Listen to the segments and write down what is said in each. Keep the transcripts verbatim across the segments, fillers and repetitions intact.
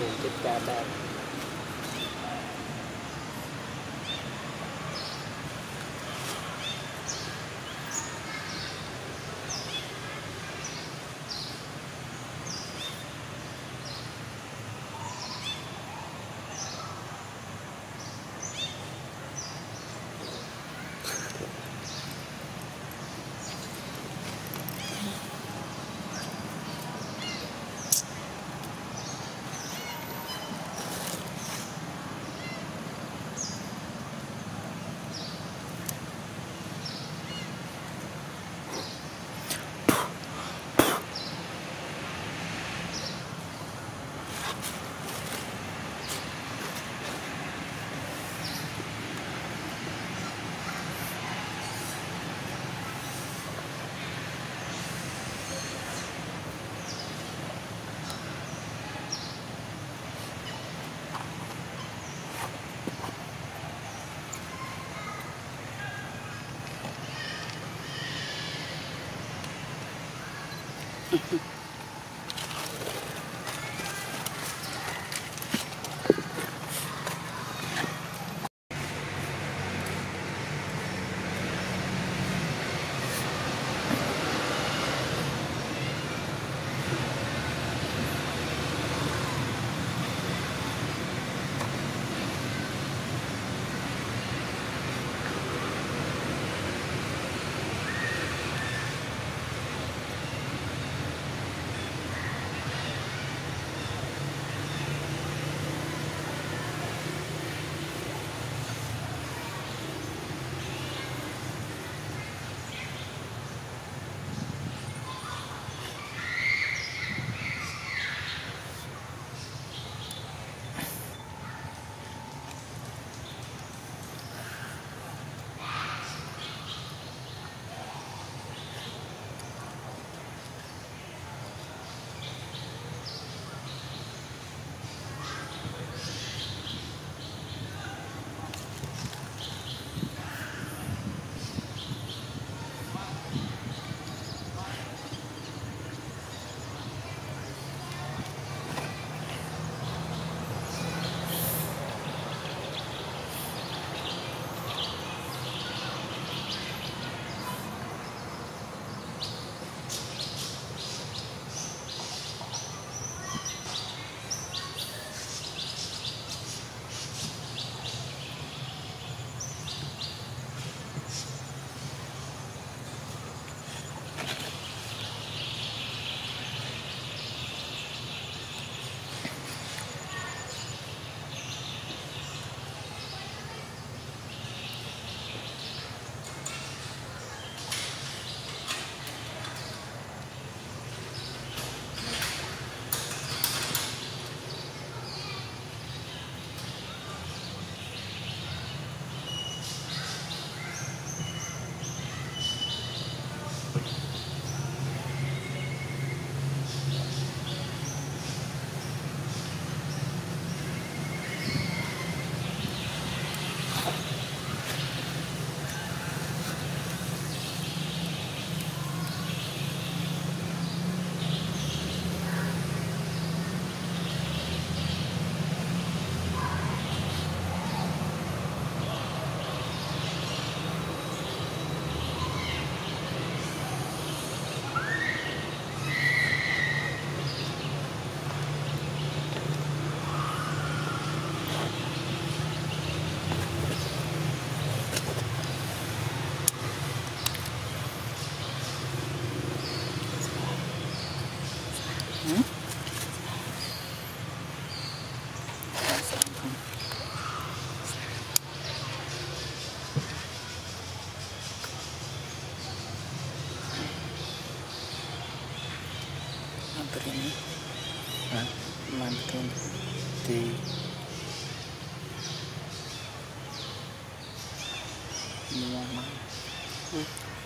xin chúc các bạn.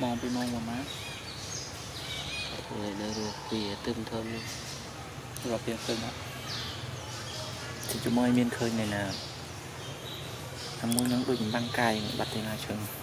Mong bị mong mà má để được vì tương thơm và việc tương á thì chúng môi miên khơi này là muốn nó đừng băng cài bật thì là trường